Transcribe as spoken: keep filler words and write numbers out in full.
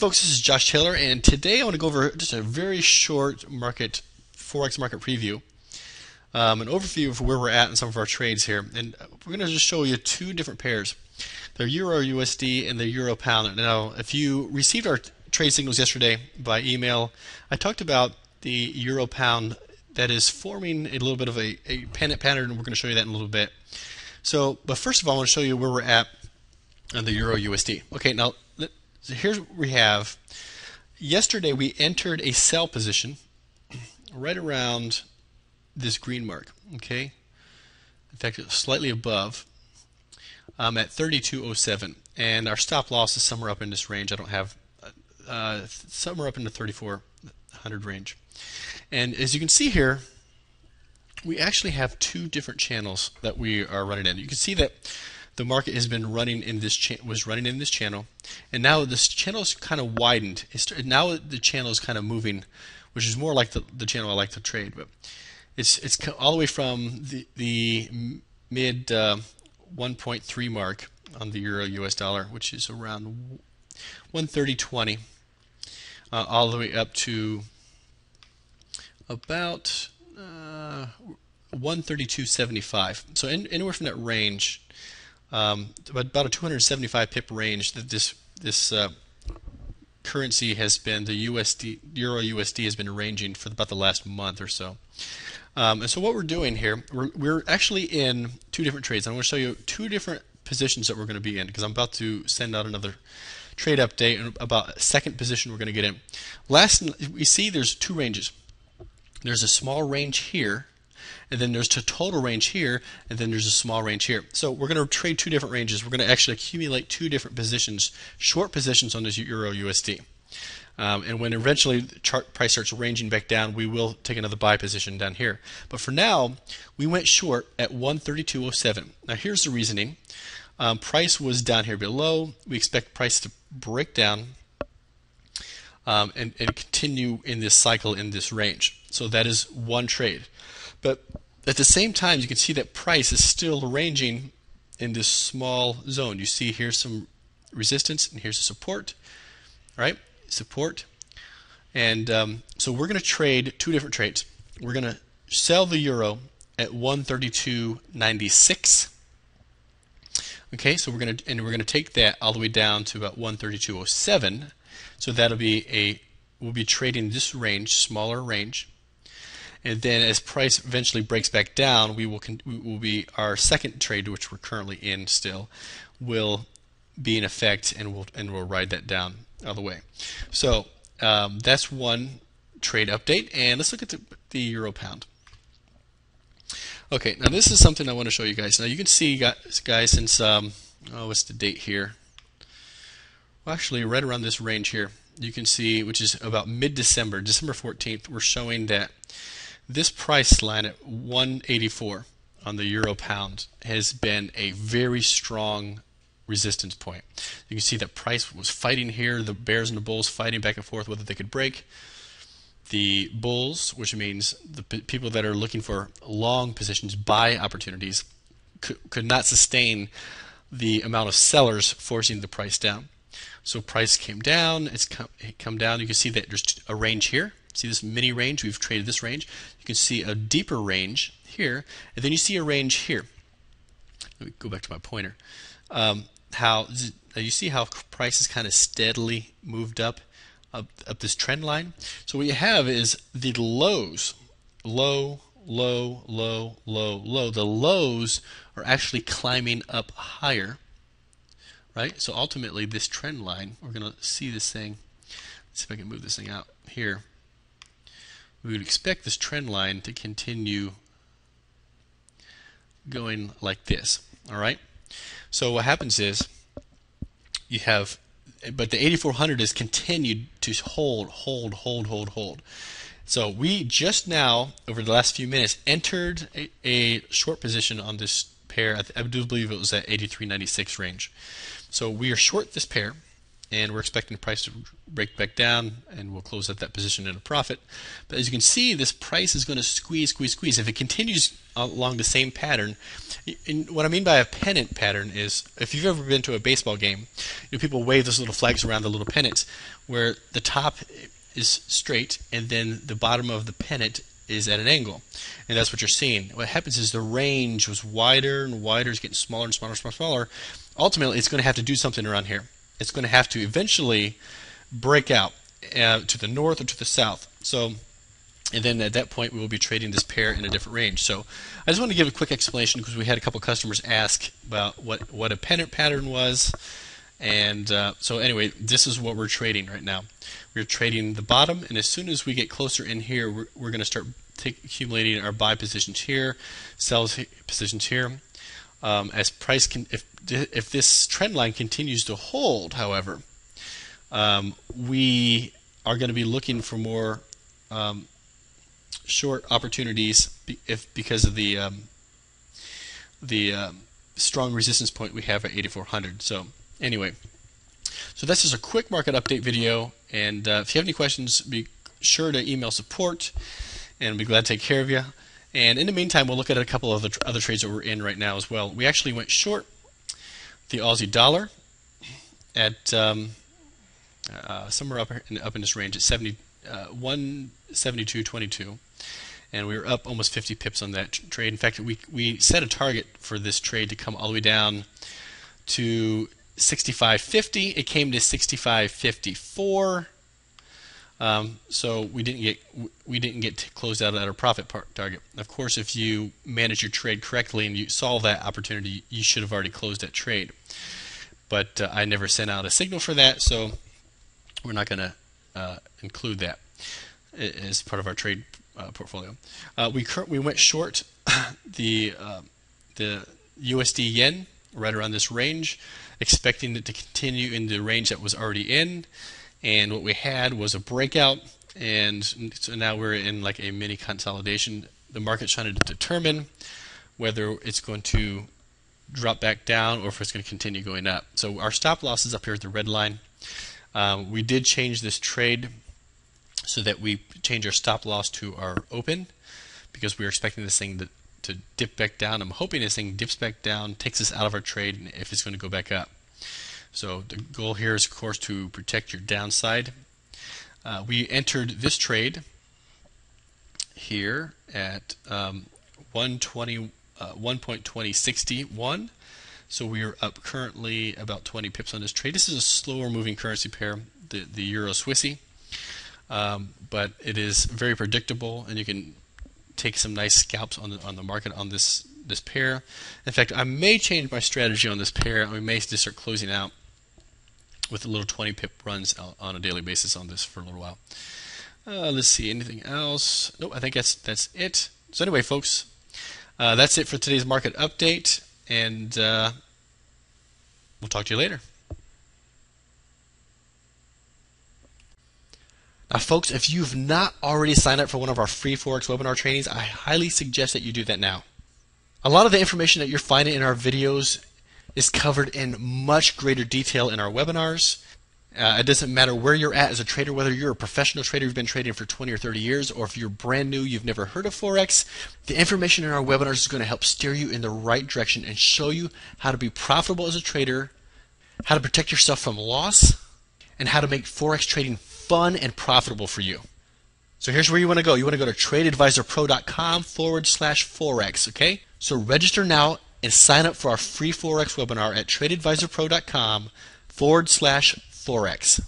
folks, this is Josh Taylor, and today I want to go over just a very short market, Forex market preview, um, an overview of where we're at in some of our trades here. And we're going to just show you two different pairs. They're euro U S D and the euro pound. Now, if you received our trade signals yesterday by email, I talked about the euro pound that is forming a little bit of a, a panic pattern, and we're going to show you that in a little bit. So, but first of all, I want to show you where we're at on the euro U S D. Okay, now so here's what we have. Yesterday we entered a sell position right around this green mark. Okay, in fact, it was slightly above um, at thirty-two oh seven, and our stop loss is somewhere up in this range. I don't have uh, somewhere up in the thirty-four hundred range. And as you can see here, we actually have two different channels that we are running in. You can see that the market has been running in this cha was running in this channel, and now this channel is kind of widened. It's, now the channel is kind of moving, which is more like the, the channel I like to trade. But it's it's all the way from the the mid uh, one point three mark on the euro U S dollar, which is around one thirty twenty, uh, all the way up to about uh, one thirty-two seventy-five. So in, anywhere from that range. Um, about a two hundred seventy-five pip range that this this uh, currency has been, the U S D euro U S D has been ranging for about the last month or so. Um, and so what we're doing here, we're, we're actually in two different trades. I'm going to show you two different positions that we're going to be in, because I'm about to send out another trade update about a second position we're going to get in. Last, we see there's two ranges. There's a small range here, and then there's a total range here, and then there's a small range here. So we're going to trade two different ranges. We're going to actually accumulate two different positions, short positions on this euro U S D. Um, and when eventually the chart price starts ranging back down, we will take another buy position down here. But for now, we went short at one thirty-two oh seven. Now here's the reasoning. Um, price was down here below. We expect price to break down um, and, and continue in this cycle in this range. So that is one trade. But at the same time, you can see that price is still ranging in this small zone. You see here's some resistance, and here's a support, all right? Support. And um, so we're going to trade two different trades. We're going to sell the euro at one thirty-two ninety-six. Okay, so we're going to, and we're going to take that all the way down to about one thirty-two oh seven. So that'll be a, we'll be trading this range, smaller range. And then, as price eventually breaks back down, we will con we will be our second trade, which we're currently in still, will be in effect, and we'll and we'll ride that down all the way. So um, that's one trade update, and let's look at the, the euro pound. Okay, now this is something I want to show you guys. Now you can see, guys, since um, oh, what's the date here? Well, actually, right around this range here, you can see, which is about mid-December, December fourteenth, we're showing that this price line at one eighty-four on the euro pound has been a very strong resistance point. You can see that price was fighting here, the bears and the bulls fighting back and forth whether they could break. The bulls, which means the people that are looking for long positions, buy opportunities, could, could not sustain the amount of sellers forcing the price down. So price came down, it's come, it come down. You can see that there's a range here. See this mini range? We've traded this range. You can see a deeper range here, and then you see a range here. Let me go back to my pointer. Um, how you see how prices kind of steadily moved up, up, up this trend line. So what you have is the lows, low, low, low, low, low. The lows are actually climbing up higher, right? So ultimately, this trend line, we're going to see this thing. Let's see if I can move this thing out here. We would expect this trend line to continue going like this. All right. So what happens is you have, but the eighty-four hundred has continued to hold, hold, hold, hold, hold. So we just now, over the last few minutes, entered a, a short position on this pair. I, I do believe it was at eighty-three ninety-six range. So we are short this pair. and we're expecting the price to break back down, and we'll close out that position in a profit. But as you can see, this price is going to squeeze, squeeze, squeeze. If it continues along the same pattern, and what I mean by a pennant pattern is, if you've ever been to a baseball game, you know, people wave those little flags around, the little pennants, where the top is straight and then the bottom of the pennant is at an angle, and that's what you're seeing. What happens is the range was wider and wider, it's getting smaller and smaller and smaller, smaller. Ultimately, it's going to have to do something around here. It's going to have to eventually break out uh, to the north or to the south. So, and then at that point, we will be trading this pair in a different range. So, I just want to give a quick explanation because we had a couple customers ask about what what a pennant pattern was, and uh, so anyway, this is what we're trading right now. We're trading the bottom, and as soon as we get closer in here, we're, we're going to start take, accumulating our buy positions here, sell positions here. Um, as price can, if if this trend line continues to hold, however, um, we are going to be looking for more um, short opportunities if because of the um, the um, strong resistance point we have at eighty-four hundred. So anyway, so that's just a quick market update video. And uh, if you have any questions, be sure to email support, and I'll be glad to take care of you. And in the meantime, we'll look at a couple of the other trades that we're in right now as well. We actually went short the Aussie dollar at um, uh, somewhere up in, up in this range at seventy-one seventy-two twenty-two, and we were up almost fifty pips on that trade. In fact, we we set a target for this trade to come all the way down to sixty-five fifty. It came to sixty-five fifty-four. Um, so we didn't get we didn't get closed out at our profit par target. Of course, if you manage your trade correctly and you saw that opportunity, you should have already closed that trade. But uh, I never sent out a signal for that, so we're not going to uh, include that as part of our trade uh, portfolio. Uh, we cur we went short the uh, the U S D yen right around this range, expecting it to continue in the range that was already in. And what we had was a breakout, and so now we're in like a mini consolidation. The market's trying to determine whether it's going to drop back down or if it's going to continue going up. So our stop loss is up here at the red line. Um, we did change this trade so that we change our stop loss to our open because we were expecting this thing to, to dip back down. I'm hoping this thing dips back down, takes us out of our trade, and if it's going to go back up. So the goal here is, of course, to protect your downside. Uh, we entered this trade here at um, one twenty, uh, one twenty sixty-one. So we are up currently about twenty pips on this trade. This is a slower moving currency pair, the, the euro Swissy, um, but it is very predictable, and you can take some nice scalps on the, on the market on this this pair. In fact, I may change my strategy on this pair. We may just start closing out with a little twenty pip runs on a daily basis on this for a little while. Uh, let's see, anything else? Nope, I think that's that's it. So anyway, folks, uh, that's it for today's market update, and uh, we'll talk to you later. Now, folks, if you've not already signed up for one of our free Forex webinar trainings, I highly suggest that you do that now. A lot of the information that you're finding in our videos is covered in much greater detail in our webinars. Uh, it doesn't matter where you're at as a trader, whether you're a professional trader, you've been trading for twenty or thirty years, or if you're brand new, you've never heard of Forex, the information in our webinars is going to help steer you in the right direction and show you how to be profitable as a trader, how to protect yourself from loss, and how to make Forex trading fun and profitable for you. So here's where you want to go. You want to go to TradeAdvisorPro.com forward slash Forex, okay? So register now and sign up for our free Forex webinar at TradeAdvisorPro.com forward slash Forex.